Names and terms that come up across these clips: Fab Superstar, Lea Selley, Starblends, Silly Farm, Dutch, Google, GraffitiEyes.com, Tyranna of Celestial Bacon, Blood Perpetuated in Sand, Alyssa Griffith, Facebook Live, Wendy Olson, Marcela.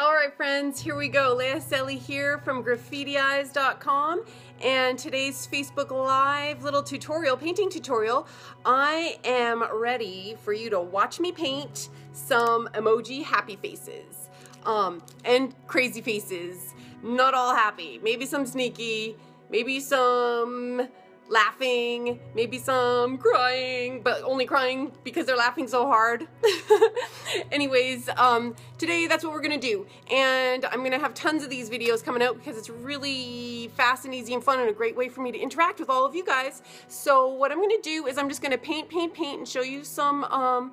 All right, friends, here we go. Lea Selley here from GraffitiEyes.com, and today's Facebook Live little tutorial, painting tutorial. I am ready for you to watch me paint some emoji happy faces and crazy faces. Not all happy. Maybe some sneaky, maybe some laughing, maybe some crying, but only crying because they're laughing so hard. Anyways, today that's what we're gonna do, and I'm gonna have tons of these videos coming out because it's really fast and easy and fun and a great way for me to interact with all of you guys. So what I'm gonna do is I'm just gonna paint and show you some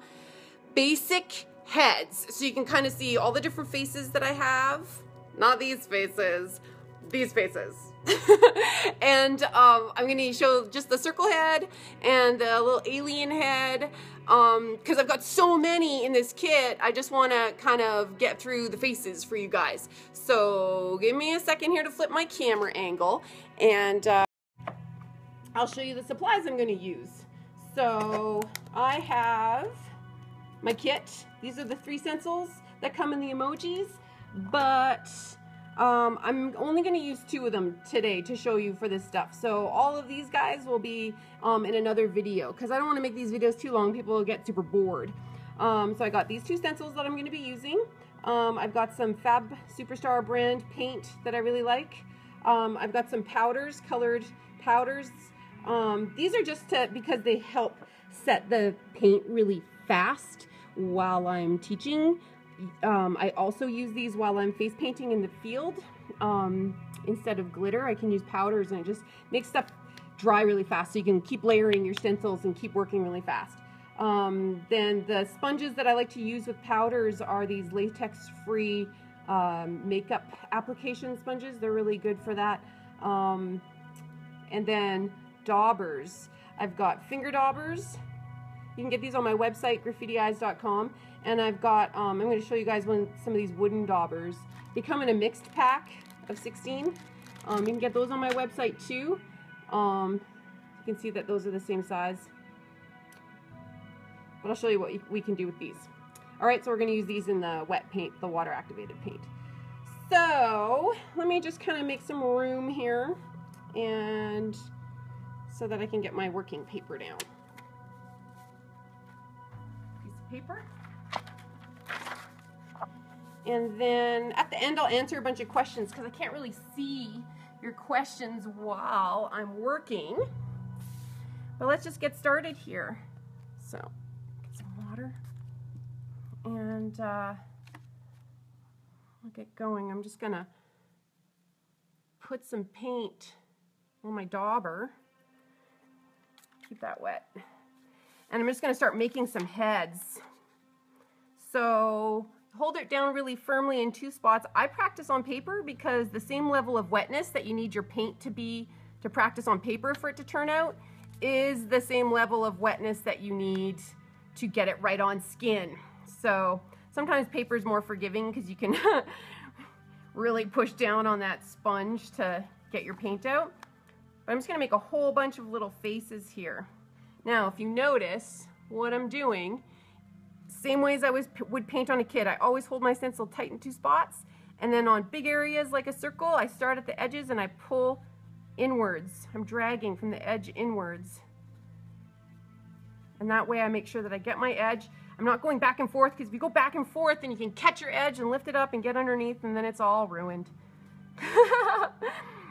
basic heads so you can kind of see all the different faces that I have. Not these faces, these faces. And I'm going to show just the circle head and the little alien head because I've got so many in this kit. I just want to kind of get through the faces for you guys. So give me a second here to flip my camera angle, and I'll show you the supplies I'm going to use. So I have my kit. These are the 3 stencils that come in the emojis, but I'm only going to use 2 of them today to show you for this stuff. So all of these guys will be in another video because I don't want to make these videos too long. People will get super bored. So I got these 2 stencils that I'm going to be using. I've got some Fab Superstar brand paint that I really like. I've got some powders, colored powders. These are just because they help set the paint really fast while I'm teaching. I also use these while I'm face painting in the field. Instead of glitter, I can use powders, and it just makes stuff dry really fast so you can keep layering your stencils and keep working really fast. Then the sponges that I like to use with powders are these latex-free makeup application sponges. They're really good for that. And then daubers. I've got finger daubers. You can get these on my website, GraffitiEyes.com. And I've got, I'm going to show you guys some of these wooden daubers. They come in a mixed pack of 16. You can get those on my website too. You can see that those are the same size. But I'll show you what we can do with these. Alright, so we're going to use these in the wet paint, the water activated paint. So, let me just kind of make some room here, and so that I can get my working paper down. Paper. And then at the end I'll answer a bunch of questions because I can't really see your questions while I'm working. But let's just get started here. So, get some water. And I'll get going. I'm just gonna put some paint on my dauber. Keep that wet. And I'm just going to start making some heads. So hold it down really firmly in 2 spots. I practice on paper because the same level of wetness that you need your paint to be to practice on paper for it to turn out is the same level of wetness that you need to get it right on skin. So sometimes paper is more forgiving because you can really push down on that sponge to get your paint out. But I'm just going to make a whole bunch of little faces here. Now, if you notice what I'm doing, same ways I would paint on a kit, I always hold my stencil tight in 2 spots, and then on big areas like a circle, I start at the edges and I pull inwards. I'm dragging from the edge inwards. And that way I make sure that I get my edge. I'm not going back and forth, because if you go back and forth, then you can catch your edge and lift it up and get underneath, and then it's all ruined.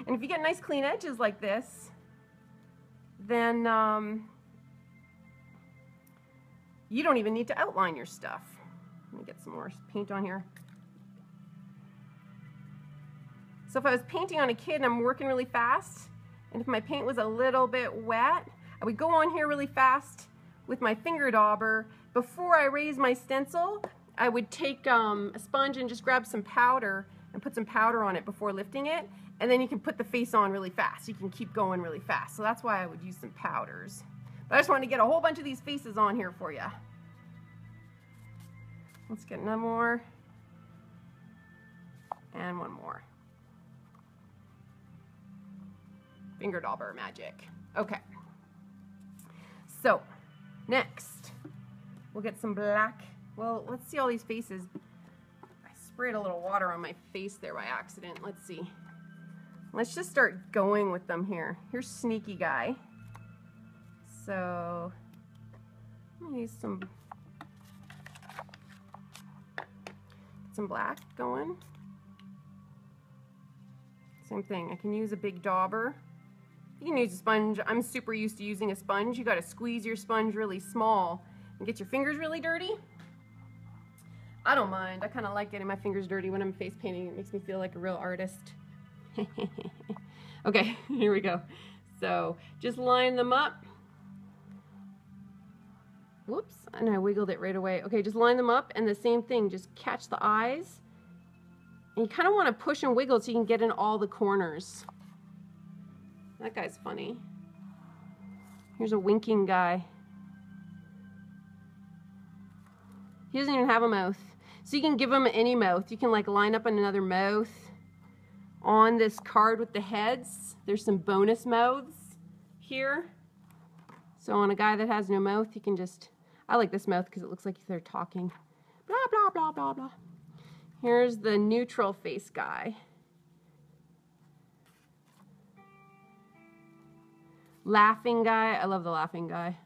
And if you get nice clean edges like this, then you don't even need to outline your stuff. Let me get some more paint on here. So if I was painting on a kid and I'm working really fast, and if my paint was a little bit wet, I would go on here really fast with my finger dauber. Before I raise my stencil, I would take a sponge and just grab some powder and put some powder on it before lifting it, and then you can put the face on really fast. You can keep going really fast. So that's why I would use some powders. I just wanted to get a whole bunch of these faces on here for you. Let's get another more. And one more. Finger dauber magic. Okay. So, next, we'll get some black. Well, let's see all these faces. I sprayed a little water on my face there by accident. Let's see. Let's just start going with them here. Here's Sneaky Guy. So I'm gonna use some black going. Same thing. I can use a big dauber. You can use a sponge. I'm super used to using a sponge. You got to squeeze your sponge really small and get your fingers really dirty. I don't mind. I kind of like getting my fingers dirty when I'm face painting. It makes me feel like a real artist. Okay, here we go. So just line them up. Whoops, and I wiggled it right away. Okay, just line them up, and the same thing, just catch the eyes. And you kind of want to push and wiggle so you can get in all the corners. That guy's funny. Here's a winking guy. He doesn't even have a mouth. So you can give him any mouth. You can like line up another mouth. On this card with the heads, there's some bonus mouths here. So on a guy that has no mouth, you can just, I like this mouth because it looks like they're talking. Blah, blah, blah, blah, blah. Here's the neutral face guy. Laughing guy. I love the laughing guy.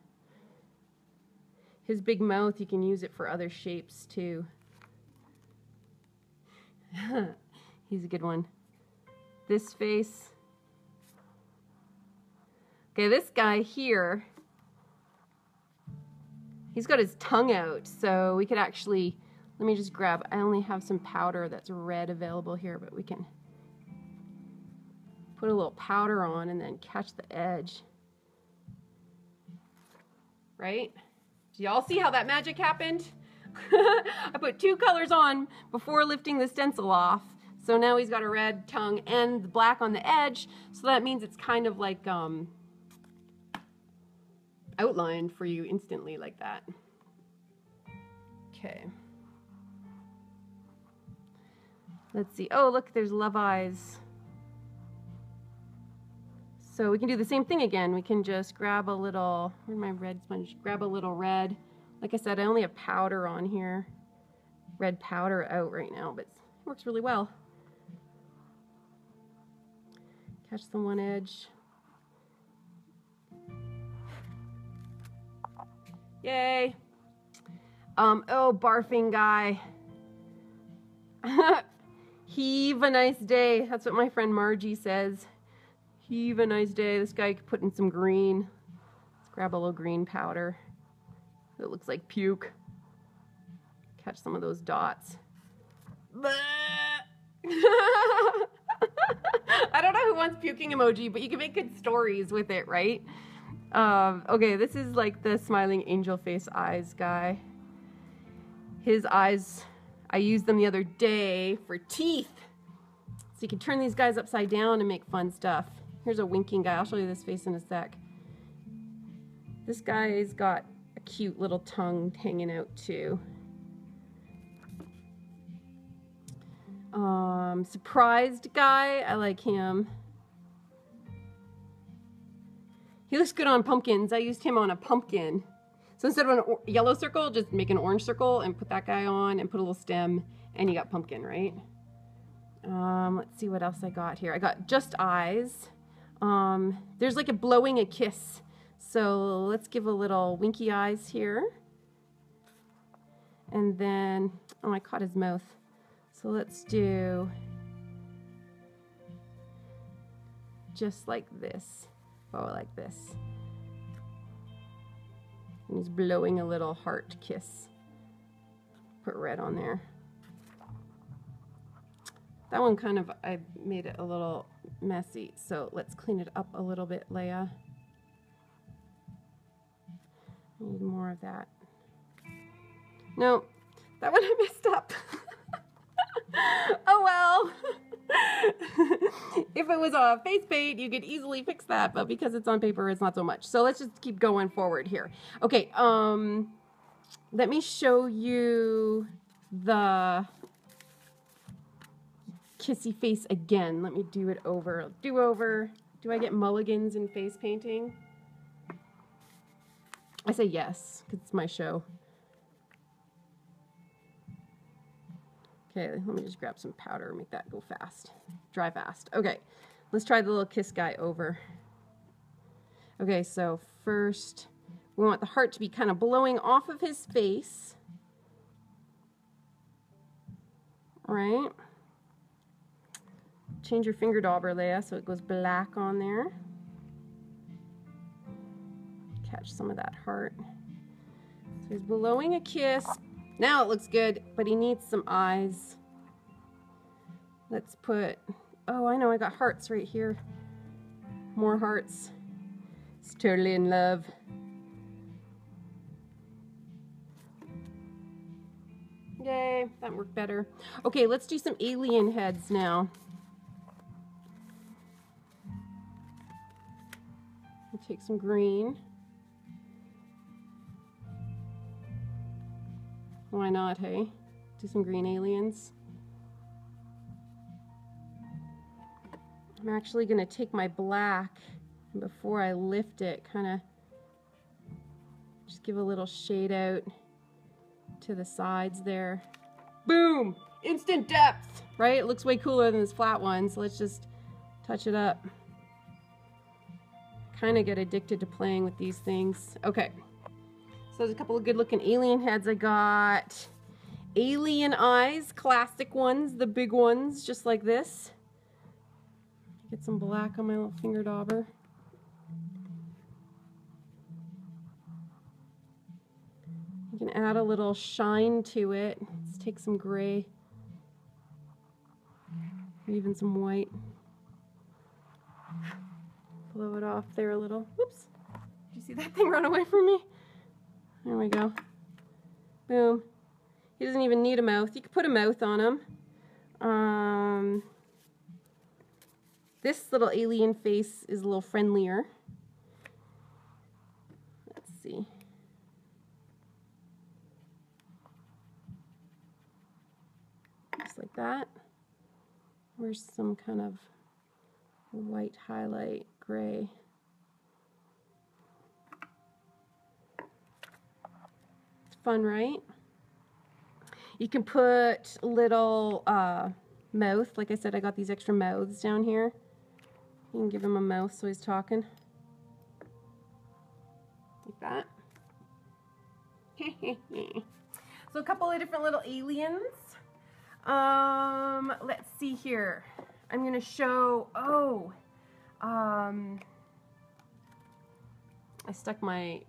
His big mouth, you can use it for other shapes too. He's a good one. This face. Okay, this guy here, he's got his tongue out, so we could actually, let me just grab, I only have some powder that's red available here, but we can put a little powder on and then catch the edge. Right? Do y'all see how that magic happened? I put two colors on before lifting the stencil off. So now he's got a red tongue and the black on the edge. So that means it's kind of like outlined for you instantly like that. Okay. Let's see. Oh, look, there's Love Eyes. So we can do the same thing again. We can just grab a little, where's my red sponge? Grab a little red. Like I said, I only have powder on here. Red powder out right now, but it works really well. Catch the one edge. Yay. Oh, barfing guy. Heave a nice day. That's what my friend Margie says. Heave a nice day. This guy could put in some green. Let's grab a little green powder. It looks like puke. Catch some of those dots. I don't know who wants puking emoji, but you can make good stories with it, right? Okay, this is like the smiling angel face eyes guy. His eyes, I used them the other day for teeth. So you can turn these guys upside down and make fun stuff. Here's a winking guy. I'll show you this face in a sec. This guy's got a cute little tongue hanging out too. Surprised guy. I like him. He looks good on pumpkins. I used him on a pumpkin. So instead of a yellow circle, just make an orange circle and put that guy on and put a little stem and you got pumpkin, right? Let's see what else I got here. I got just eyes. There's like a blowing a kiss. So let's give a little winky eyes here. And then, oh, I caught his mouth. So let's do just like this. Oh, like this. And he's blowing a little heart kiss. Put red on there. That one kind of, I made it a little messy, so let's clean it up a little bit, Leia. I need more of that. No, that one I messed up. Oh well. If it was a face paint, you could easily fix that, but because it's on paper, it's not so much. So let's just keep going forward here. Okay, let me show you the kissy face again. Let me do it over. Do over. Do I get mulligans in face painting? I say yes, because it's my show. Okay, let me just grab some powder and make that go fast. Dry fast. Okay, let's try the little kiss guy over. Okay, so first we want the heart to be kind of blowing off of his face. Right? Change your finger dauber, Lea, so it goes black on there. Catch some of that heart. So he's blowing a kiss. Now it looks good, but he needs some eyes. Let's put, oh, I know, I got hearts right here. More hearts. He's totally in love. Yay, that worked better. Okay, let's do some alien heads now. We'll take some green. Why not, hey? Do some green aliens. I'm actually going to take my black, and before I lift it, kind of just give a little shade out to the sides there. Boom! Instant depth! Right? It looks way cooler than this flat one, so let's just touch it up. Kind of get addicted to playing with these things. Okay. So there's a couple of good looking alien heads I got. Alien eyes, classic ones, the big ones, just like this. Get some black on my little finger dauber. You can add a little shine to it. Let's take some gray, even some white. Blow it off there a little. Oops, did you see that thing run away from me? There we go. Boom. He doesn't even need a mouth. You could put a mouth on him. This little alien face is a little friendlier. Let's see. Just like that. Where's some kind of white highlight, gray. Fun, right? You can put little mouth. Like I said, I got these extra mouths down here. You can give him a mouth so he's talking. Like that. So a couple of different little aliens. Let's see here. I'm going to show, I stuck my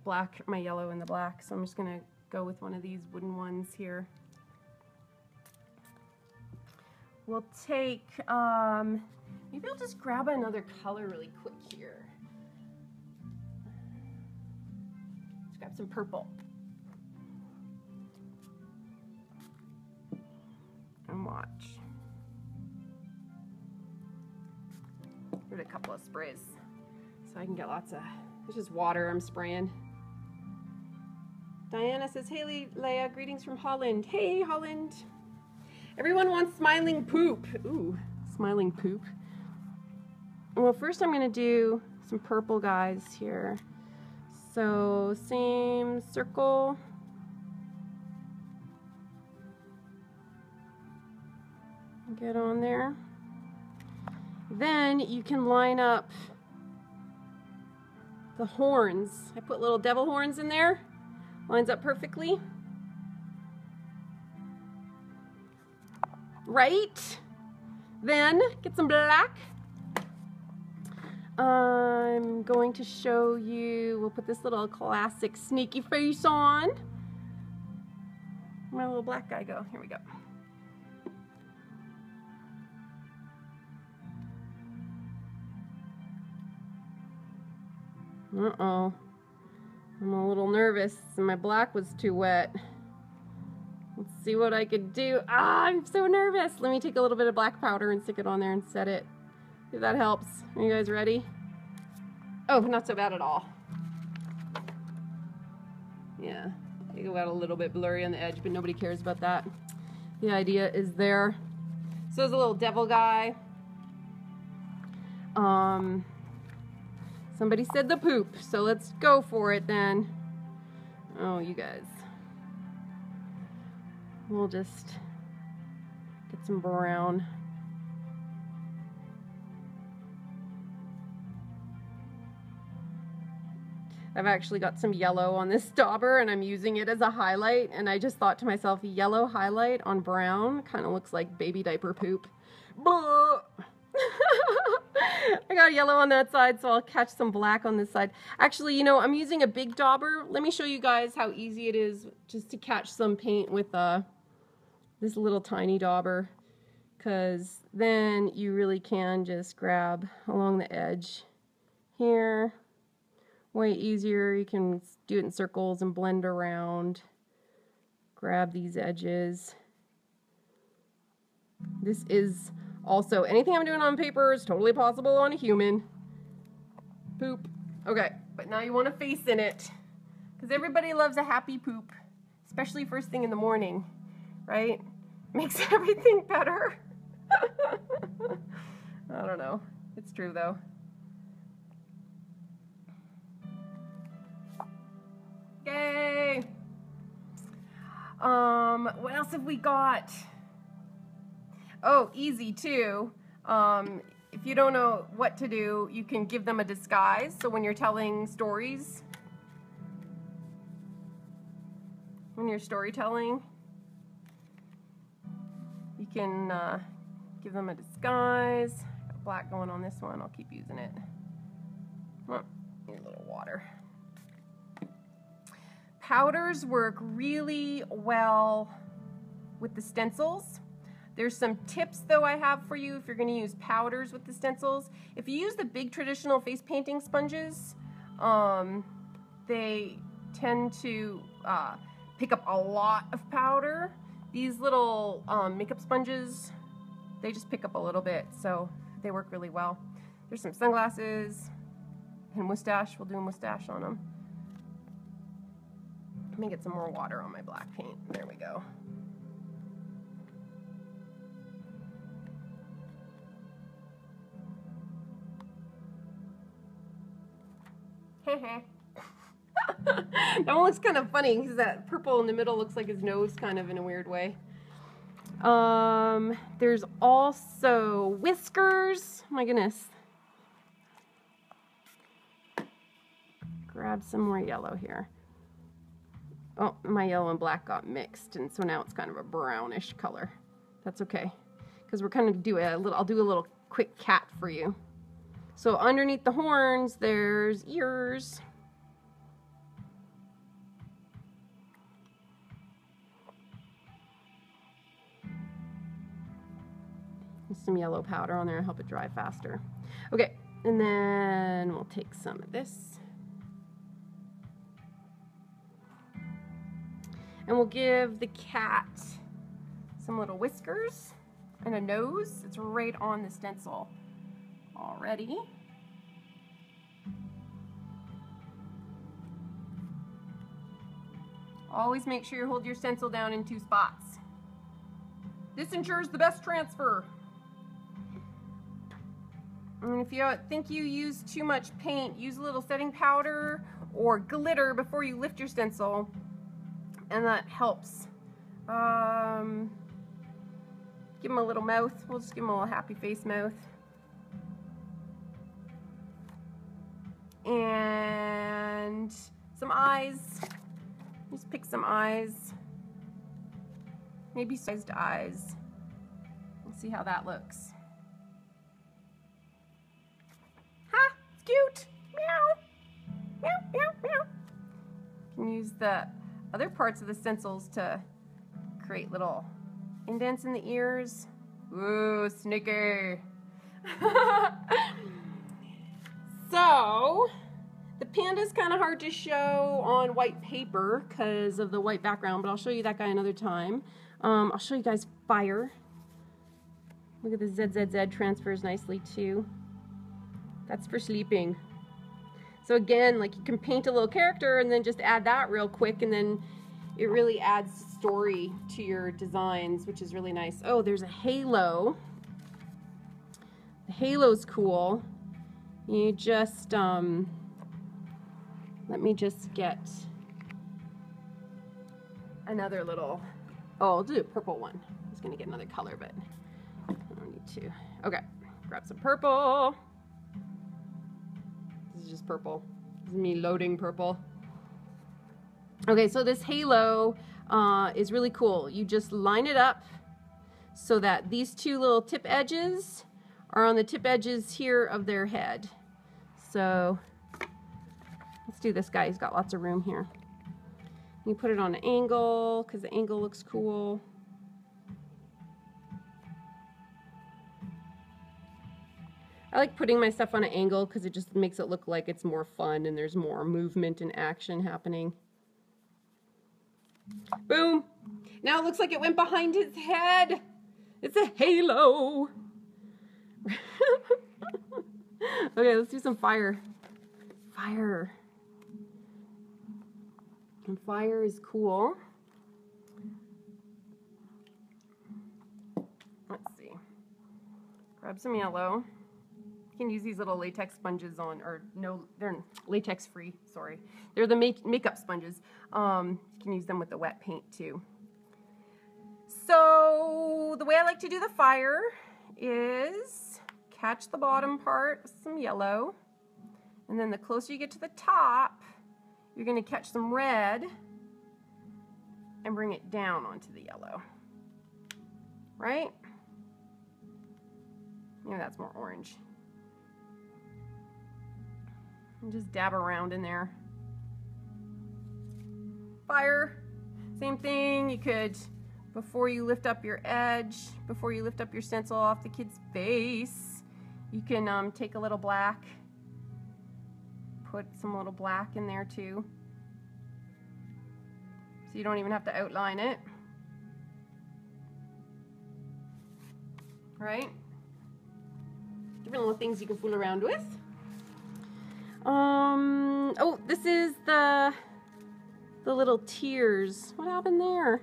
yellow in the black, so I'm just going to go with one of these wooden ones here. We'll take, maybe I'll just grab another color really quick here. Let's grab some purple. And watch. Give it a couple of sprays so I can get lots of, it's just water I'm spraying. Diana says, "Hey Lea, greetings from Holland." Hey Holland! Everyone wants smiling poop. Ooh, smiling poop. Well, first I'm going to do some purple guys here. So, same circle. Get on there. Then you can line up the horns. I put little devil horns in there. Lines up perfectly. Right? Then, get some black. I'm going to show you, we'll put this little classic sneaky face on. Where'd my little black guy go? Here we go. Uh-oh. I'm a little nervous, and my black was too wet. Let's see what I could do. Ah, I'm so nervous. Let me take a little bit of black powder and stick it on there and set it. If that helps. Are you guys ready? Oh, not so bad at all. Yeah, I go out a little bit blurry on the edge, but nobody cares about that. The idea is there. So there's a little devil guy. Somebody said the poop, so let's go for it then. Oh, you guys. We'll just some brown. I've actually got some yellow on this dauber and I'm using it as a highlight, and I just thought to myself, yellow highlight on brown kind of looks like baby diaper poop. Blah! I got yellow on that side, so I'll catch some black on this side. Actually, you know, I'm using a big dauber. Let me show you guys how easy it is just to catch some paint with this little tiny dauber, because then you really can just grab along the edge here. Way easier. You can do it in circles and blend around. Grab these edges. This is also, anything I'm doing on paper is totally possible on a human. Poop. Okay, but now you want a face in it, because everybody loves a happy poop, especially first thing in the morning, right? Makes everything better. I don't know. It's true though. Yay! What else have we got? Oh, easy too. If you don't know what to do, you can give them a disguise. So when you're telling stories, when you're storytelling, you can give them a disguise. Got black going on this one. I'll keep using it. Oh, need a little water. Powders work really well with the stencils. There's some tips though I have for you if you're going to use powders with the stencils. If you use the big traditional face painting sponges, they tend to pick up a lot of powder. These little makeup sponges, they just pick up a little bit, so they work really well. There's some sunglasses and mustache. We'll do a mustache on them. Let me get some more water on my black paint. There we go. That one looks kind of funny because that purple in the middle looks like his nose, kind of, in a weird way. There's also whiskers. My goodness. Grab some more yellow here. Oh, my yellow and black got mixed, and so now it's kind of a brownish color. That's okay, because we're kind of I'll do a little quick cat for you. So underneath the horns, there's ears. There's some yellow powder on there to help it dry faster. Okay, and then we'll take some of this. And we'll give the cat some little whiskers and a nose. It's right on the stencil already. Always make sure you hold your stencil down in two spots. This ensures the best transfer. And if you think you use too much paint, use a little setting powder or glitter before you lift your stencil. And that helps. Give him a little mouth. We'll just give him a little happy face mouth. And some eyes. Just pick some eyes. Maybe sized eyes. We'll see how that looks. Ha! It's cute! Meow! Meow, meow, meow. You can use the other parts of the stencils to create little indents in the ears. Ooh, snicker! So, the panda's kind of hard to show on white paper because of the white background, but I'll show you that guy another time. I'll show you guys fire. Look at the ZZZ transfers nicely too. That's for sleeping. So again, like, you can paint a little character and then just add that real quick, and then it really adds story to your designs, which is really nice. Oh, there's a halo. The halo's cool. You just, let me just get another little, oh, I'll do a purple one. I was going to get another color, but to. Okay, grab some purple. This is just purple. This is me loading purple. Okay, so this halo is really cool. You just line it up so that these two little tip edges are on the tip edges here of their head. So let's do this guy. He's got lots of room here. You put it on an angle because the angle looks cool. I like putting my stuff on an angle because it just makes it look like it's more fun and there's more movement and action happening. Boom! Now it looks like it went behind his head. It's a halo. Okay, let's do some fire. Fire. And fire is cool. Let's see. Grab some yellow. You can use these little latex sponges on, or no, they're latex free, sorry. They're the makeup sponges. You can use them with the wet paint too. So the way I like to do the fire is catch the bottom part with some yellow, and then the closer you get to the top, you're going to catch some red and bring it down onto the yellow, right? Yeah, that's more orange. And just dab around in there. Fire, same thing. You could, before you lift up your edge, before you lift up your stencil off the kid's face, you can take a little black, put some little black in there too, so you don't even have to outline it, right? Different little things you can fool around with. Oh, this is the little tears. What happened there?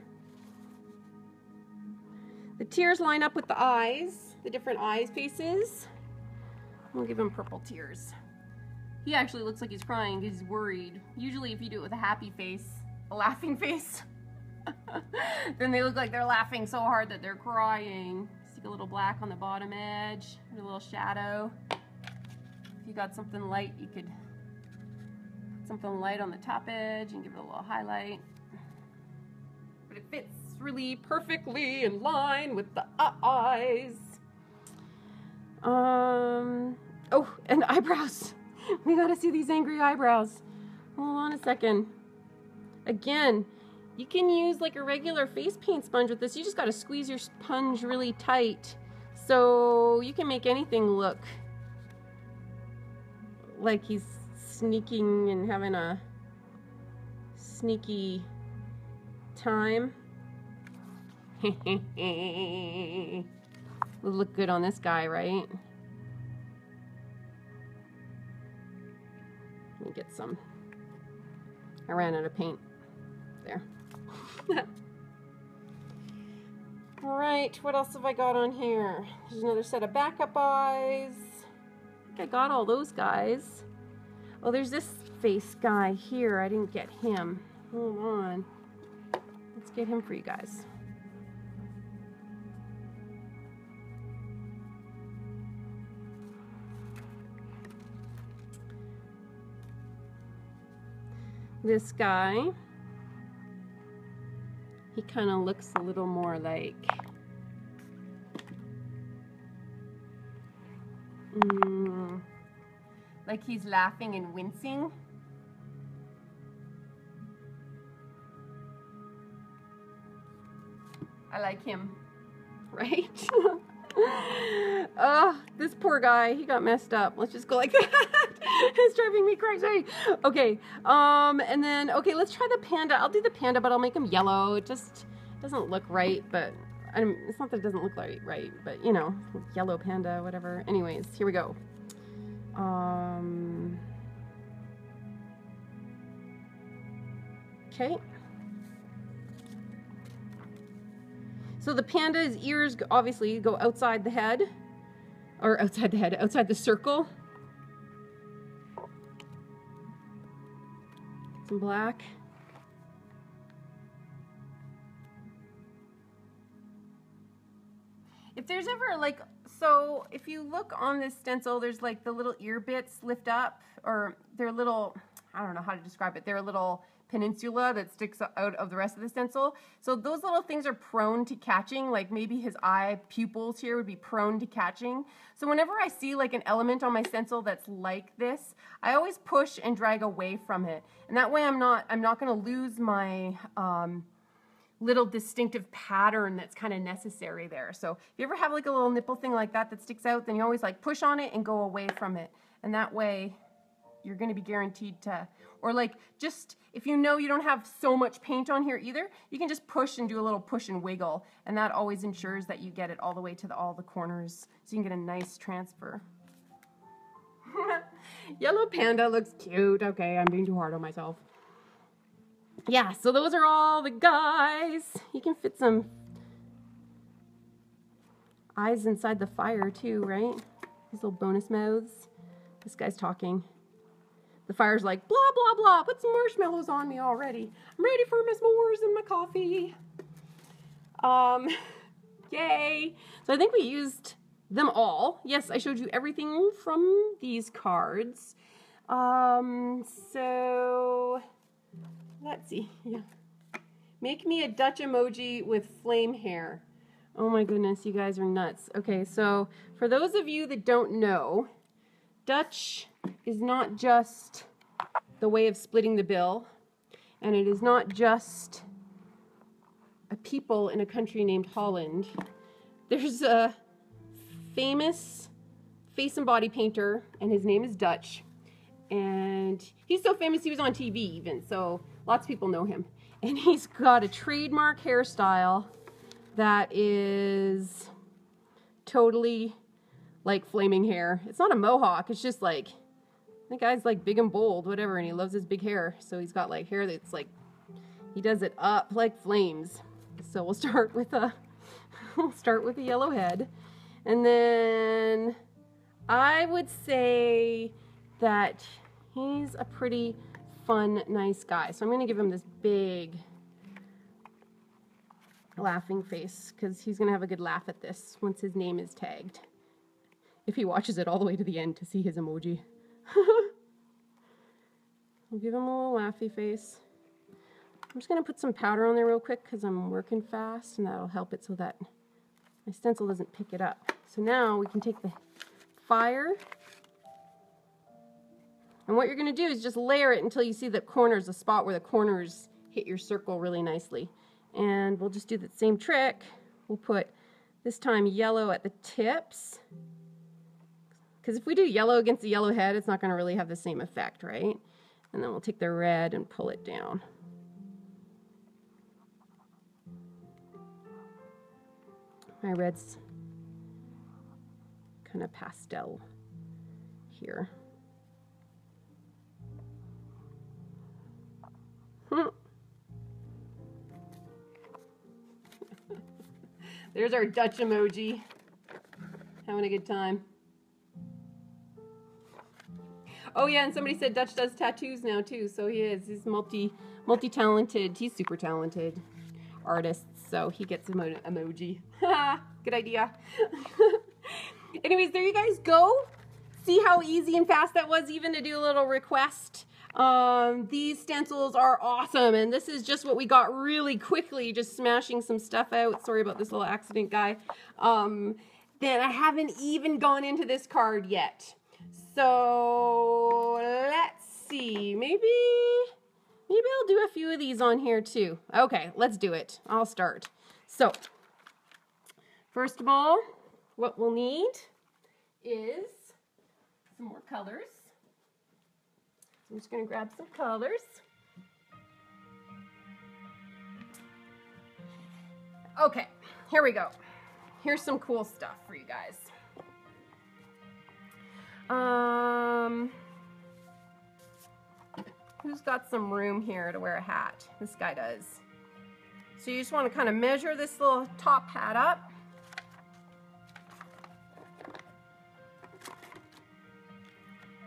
The tears line up with the eyes, the different eyes pieces. We'll give him purple tears. He actually looks like he's crying because he's worried. Usually if you do it with a happy face, a laughing face, then they look like they're laughing so hard that they're crying. Stick a little black on the bottom edge, a little shadow. You got something light, you could put something light on the top edge and give it a little highlight, but it fits really perfectly in line with the eyes. Oh, and eyebrows. We gotta see these angry eyebrows. Hold on a second. Again, you can use like a regular face paint sponge with this. You just gotta squeeze your sponge really tight, so you can make anything look like he's sneaking and having a sneaky time. Would look good on this guy, right? Let me get some. I ran out of paint. There. Alright, what else have I got on here? There's another set of backup eyes. I got all those guys. Oh, there's this face guy here. I didn't get him. Hold on. Let's get him for you guys. This guy, he kind of looks a little more like like he's laughing and wincing. I like him, right? Oh, this poor guy, he got messed up. Let's just go like that. It's driving me crazy. Okay, and then, okay, let's try the panda. I'll do the panda, but I'll make him yellow. It just doesn't look right, but it's not that it doesn't look like right, but you know, yellow panda, whatever. Anyways, here we go. Okay. So the panda's ears obviously go outside the head, or outside the head, outside the circle. Some black. If there's ever like, so if you look on this stencil, there's like the little ear bits lift up, or they're little, I don't know how to describe it, they're a little peninsula that sticks out of the rest of the stencil. So those little things are prone to catching, like maybe his eye pupils here would be prone to catching. So whenever I see like an element on my stencil that's like this, I always push and drag away from it. And that way I'm not going to lose my little distinctive pattern that's kind of necessary there. So if you ever have like a little nipple thing like that that sticks out, then you always like push on it and go away from it. And that way you're going to be guaranteed to, or like just if you know you don't have so much paint on here either, you can just push and do a little push and wiggle, and that always ensures that you get it all the way to all the corners so you can get a nice transfer. Yellow panda looks cute. Okay, I'm being too hard on myself. Yeah, so those are all the guys. You can fit some eyes inside the fire too, right? These little bonus mouths. This guy's talking. The fire's like, blah, blah, blah, put some marshmallows on me already. I'm ready for Miss Moore's and my coffee. Yay. So I think we used them all. Yes, I showed you everything from these cards. So let's see. Yeah. Make me a Dutch emoji with flame hair. Oh my goodness, you guys are nuts. Okay, so for those of you that don't know, Dutch is not just the way of splitting the bill, and it is not just a people in a country named Holland. There's a famous face and body painter, and his name is Dutch, and he's so famous he was on TV even, so lots of people know him. And he's got a trademark hairstyle that is totally like flaming hair. It's not a mohawk, it's just like, the guy's like big and bold, whatever, and he loves his big hair. So he's got like hair that's like, he does it up like flames. So we'll start with a, we'll start with a yellow head. And then I would say that he's a pretty fun, nice guy. So I'm gonna give him this big laughing face because he's gonna have a good laugh at this once his name is tagged. If he watches it all the way to the end to see his emoji. I'll give him a little laughy face. I'm just gonna put some powder on there real quick because I'm working fast, and that'll help it so that my stencil doesn't pick it up. So now we can take the fire, and what you're gonna do is just layer it until you see the corners, the spot where the corners hit your circle really nicely. And we'll just do the same trick. We'll put this time yellow at the tips. Because if we do yellow against the yellow head, it's not going to really have the same effect, right? And then we'll take the red and pull it down. My red's kind of pastel here. There's our Dutch emoji. Having a good time. Oh yeah, and somebody said Dutch does tattoos now too, so he is. He's multi-talented. He's super talented artist, so he gets an emoji. Good idea. Anyways, there you guys go. See how easy and fast that was even to do a little request? These stencils are awesome, and this is just what we got really quickly, just smashing some stuff out. Sorry about this little accident, guy. Then I haven't even gone into this card yet. So let's see, maybe I'll do a few of these on here too. Okay, let's do it. I'll start. So first of all, what we'll need is some more colors. I'm just going to grab some colors. Okay, here we go. Here's some cool stuff for you guys. Who's got some room here to wear a hat? This guy does. So you just want to kind of measure this little top hat up.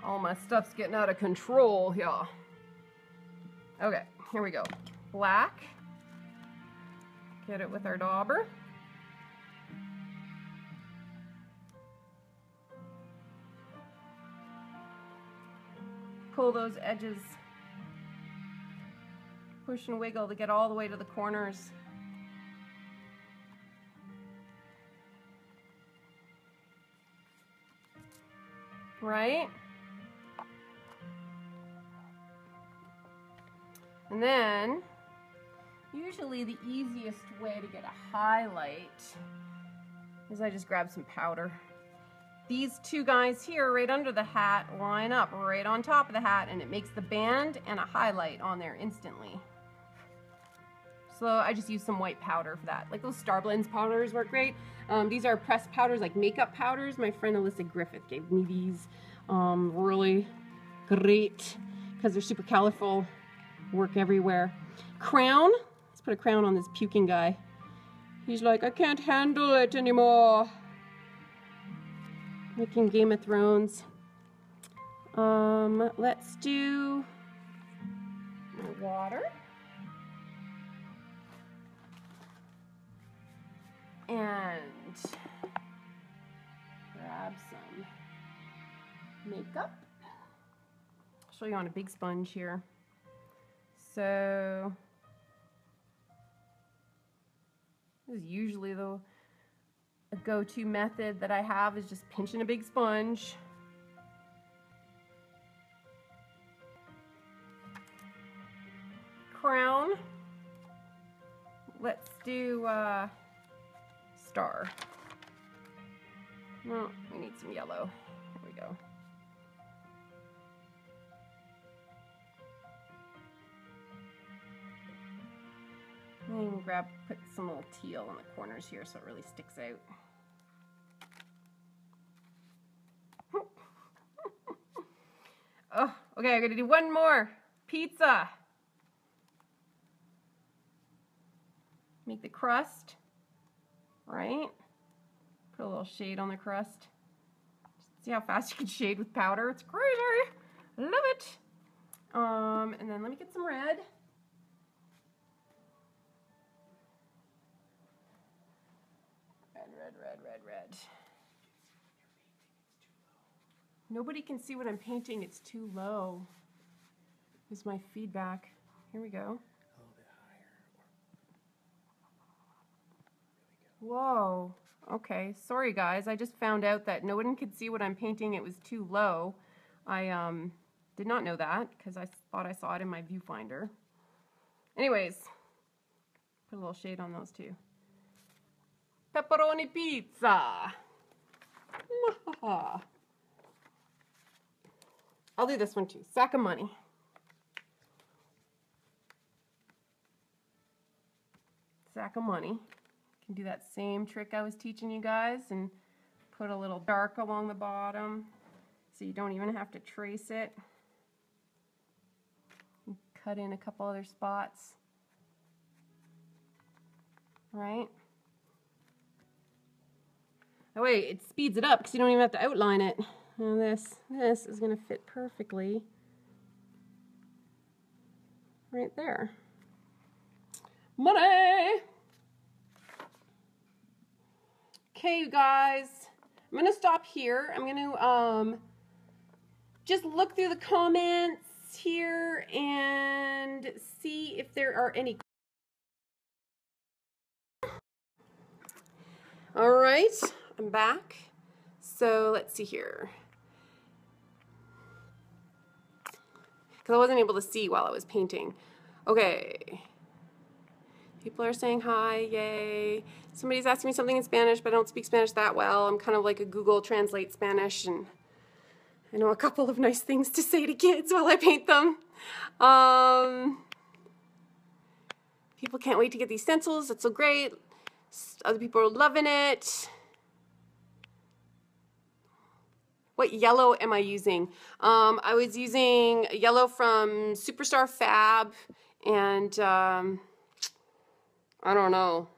All my stuff's getting out of control here. Okay, here we go. Black. Get it with our dauber. pull those edges, push and wiggle to get all the way to the corners. Right? And then, usually the easiest way to get a highlight is I just grab some powder. These two guys here right under the hat line up right on top of the hat, and it makes the band and a highlight on there instantly. So I just use some white powder for that. Like those Starblends powders work great. These are pressed powders, like makeup powders. My friend Alyssa Griffith gave me these. Really great because they're super colorful, work everywhere. Crown. Let's put a crown on this puking guy. He's like, I can't handle it anymore. Making Game of Thrones. Let's do my water. And grab some makeup. I'll show you on a big sponge here. So this is usually a go-to method that I have is just pinching a big sponge. Crown. Let's do star. Well, we need some yellow. Here we go. And we'll put some little teal on the corners here so it really sticks out. Oh, okay, I'm gonna do one more. Pizza. Make the crust, right? Put a little shade on the crust. See how fast you can shade with powder? It's crazy. I love it. And then let me get some red. Red. Nobody can see what I'm painting. It's too low. Is my feedback. Here we go. A little bit higher. Whoa. Okay. Sorry, guys. I just found out that no one could see what I'm painting. It was too low. I did not know that because I thought I saw it in my viewfinder. Anyways, put a little shade on those two. Pepperoni pizza. I'll do this one too. Sack of money. Sack of money. You can do that same trick I was teaching you guys and put a little dark along the bottom so you don't even have to trace it. And cut in a couple other spots. Right? Oh wait, it speeds it up because you don't even have to outline it. And this is going to fit perfectly right there. Money! Okay, you guys. I'm going to stop here. I'm going to just look through the comments here and see if there are any. All right. I'm back. So let's see here. Because I wasn't able to see while I was painting. Okay. People are saying hi, yay. Somebody's asking me something in Spanish, but I don't speak Spanish that well. I'm kind of like a Google Translate Spanish, and I know a couple of nice things to say to kids while I paint them. People can't wait to get these stencils. That's so great. Other people are loving it. What yellow am I using? I was using yellow from Superstar Fab, and I don't know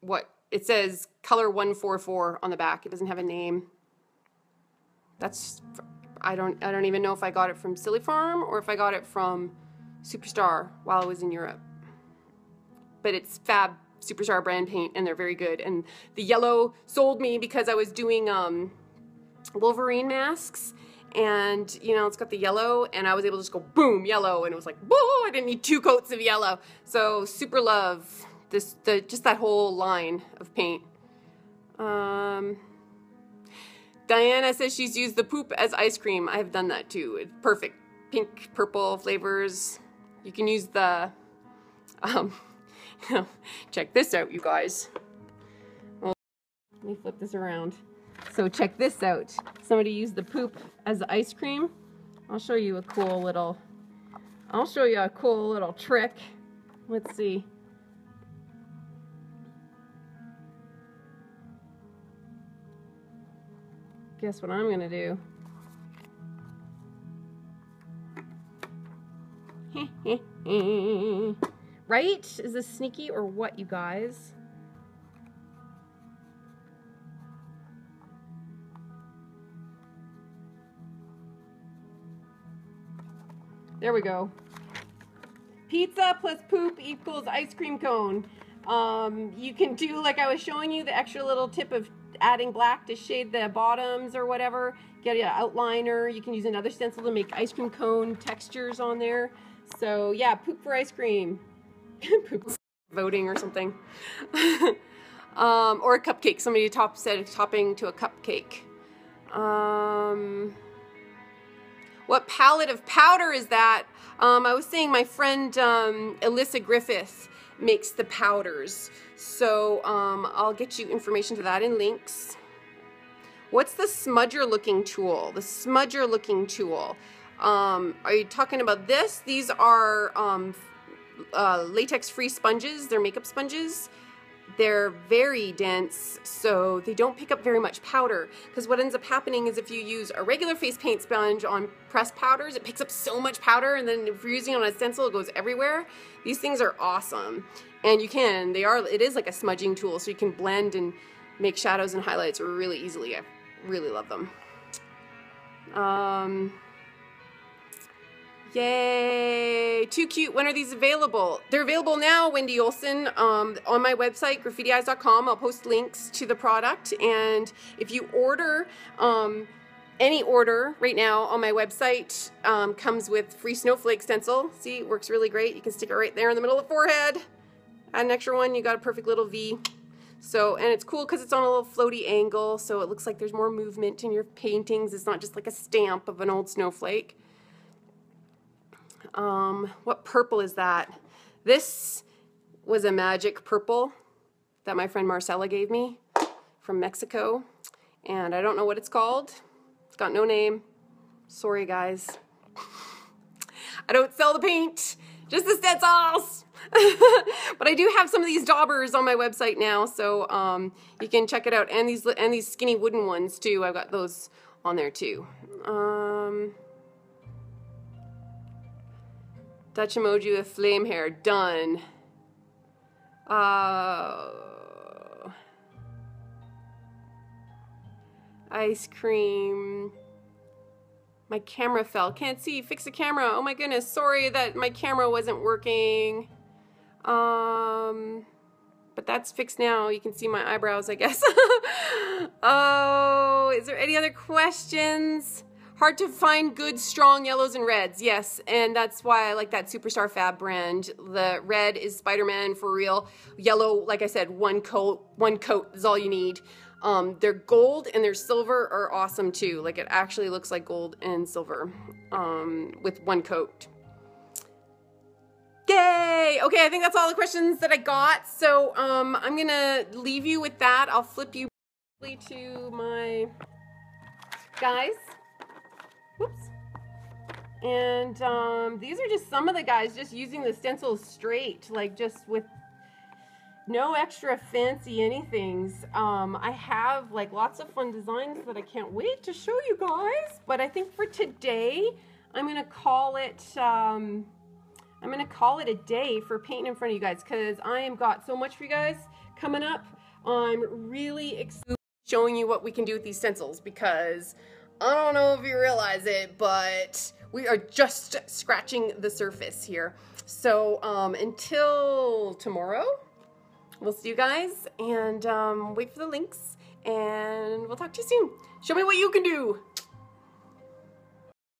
what it says. Color 144 on the back. It doesn't have a name. That's I don't even know if I got it from Silly Farm or if I got it from Superstar while I was in Europe. But it's Fab Superstar brand paint, and they're very good. And the yellow sold me because I was doing Wolverine masks, and you know, it's got the yellow, and I was able to just go boom, yellow, and it was like, whoa, I didn't need two coats of yellow. So super love this, just that whole line of paint. Diana says she's used the poop as ice cream. I have done that too. It's perfect. Pink, purple flavors. You can use the, check this out, you guys. Well, let me flip this around. So check this out. Somebody used the poop as the ice cream. I'll show you a cool little trick. Let's see. Guess what I'm gonna do. Right? Is this sneaky or what, you guys? There we go. Pizza plus poop equals ice cream cone. You can do, like I was showing you, the extra little tip of adding black to shade the bottoms or whatever. Get an outliner. You can use another stencil to make ice cream cone textures on there. So yeah, poop for ice cream. Poop for voting or something. Or a cupcake. Somebody said topping to a cupcake. What palette of powder is that? I was saying my friend Alyssa Griffith makes the powders. So I'll get you information to that in links. What's the smudger looking tool? The smudger looking tool. Are you talking about this? These are latex-free sponges. They're makeup sponges. They're very dense, so they don't pick up very much powder, because what ends up happening is if you use a regular face paint sponge on pressed powders, it picks up so much powder, and then if you're using it on a stencil, it goes everywhere. These things are awesome, and it is like a smudging tool, so you can blend and make shadows and highlights really easily. I really love them. Yay, too cute. When are these available? They're available now, Wendy Olson, on my website, GraffitiEyes.com. I'll post links to the product, and if you order, any order right now on my website comes with free snowflake stencil. See, it works really great. You can stick it right there in the middle of the forehead. Add an extra one, you got a perfect little V. So, and it's cool because it's on a little floaty angle, so it looks like there's more movement in your paintings. It's not just like a stamp of an old snowflake. What purple is that? This was a magic purple that my friend Marcela gave me from Mexico, and I don't know what it's called. It's got no name. Sorry, guys. I don't sell the paint, just the stencils. But I do have some of these daubers on my website now, so you can check it out. And these skinny wooden ones too. I've got those on there too. Dutch emoji with flame hair. Done. Ice cream. My camera fell. Can't see. Fix the camera. Oh my goodness. Sorry that my camera wasn't working. But that's fixed now. You can see my eyebrows, I guess. Oh, is there any other questions? Hard to find good, strong yellows and reds, yes, and that's why I like that Superstar Fab brand. The red is Spider-Man for real. Yellow, like I said, one coat is all you need. Their gold and their silver are awesome too. Like, it actually looks like gold and silver with one coat. Yay! Okay, I think that's all the questions that I got, so I'm gonna leave you with that. I'll flip you to my guys. Oops. And these are just some of the guys just using the stencils straight, like just with no extra fancy anythings. I have like lots of fun designs that I can't wait to show you guys, but I think for today I'm gonna call it a day for painting in front of you guys, because I am got so much for you guys coming up. I'm really excited showing you what we can do with these stencils, because I don't know if you realize it, but we are just scratching the surface here. So until tomorrow, we'll see you guys, and wait for the links, and we'll talk to you soon. Show me what you can do.